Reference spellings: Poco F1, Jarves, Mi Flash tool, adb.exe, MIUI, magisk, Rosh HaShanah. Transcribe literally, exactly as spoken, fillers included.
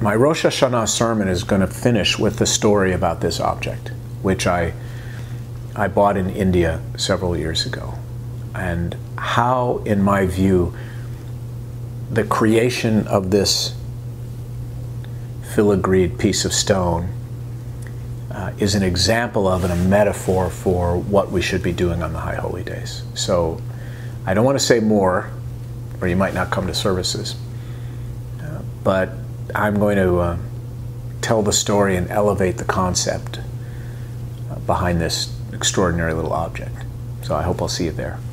My Rosh Hashanah sermon is going to finish with the story about this object, which I, I bought in India several years ago. And how, in my view, the creation of this filigreed piece of stone uh, is an example of and a metaphor for what we should be doing on the High Holy Days. So I don't want to say more, or you might not come to services, uh, but I'm going to uh, tell the story and elevate the concept uh, behind this extraordinary little object. So I hope I'll see you there.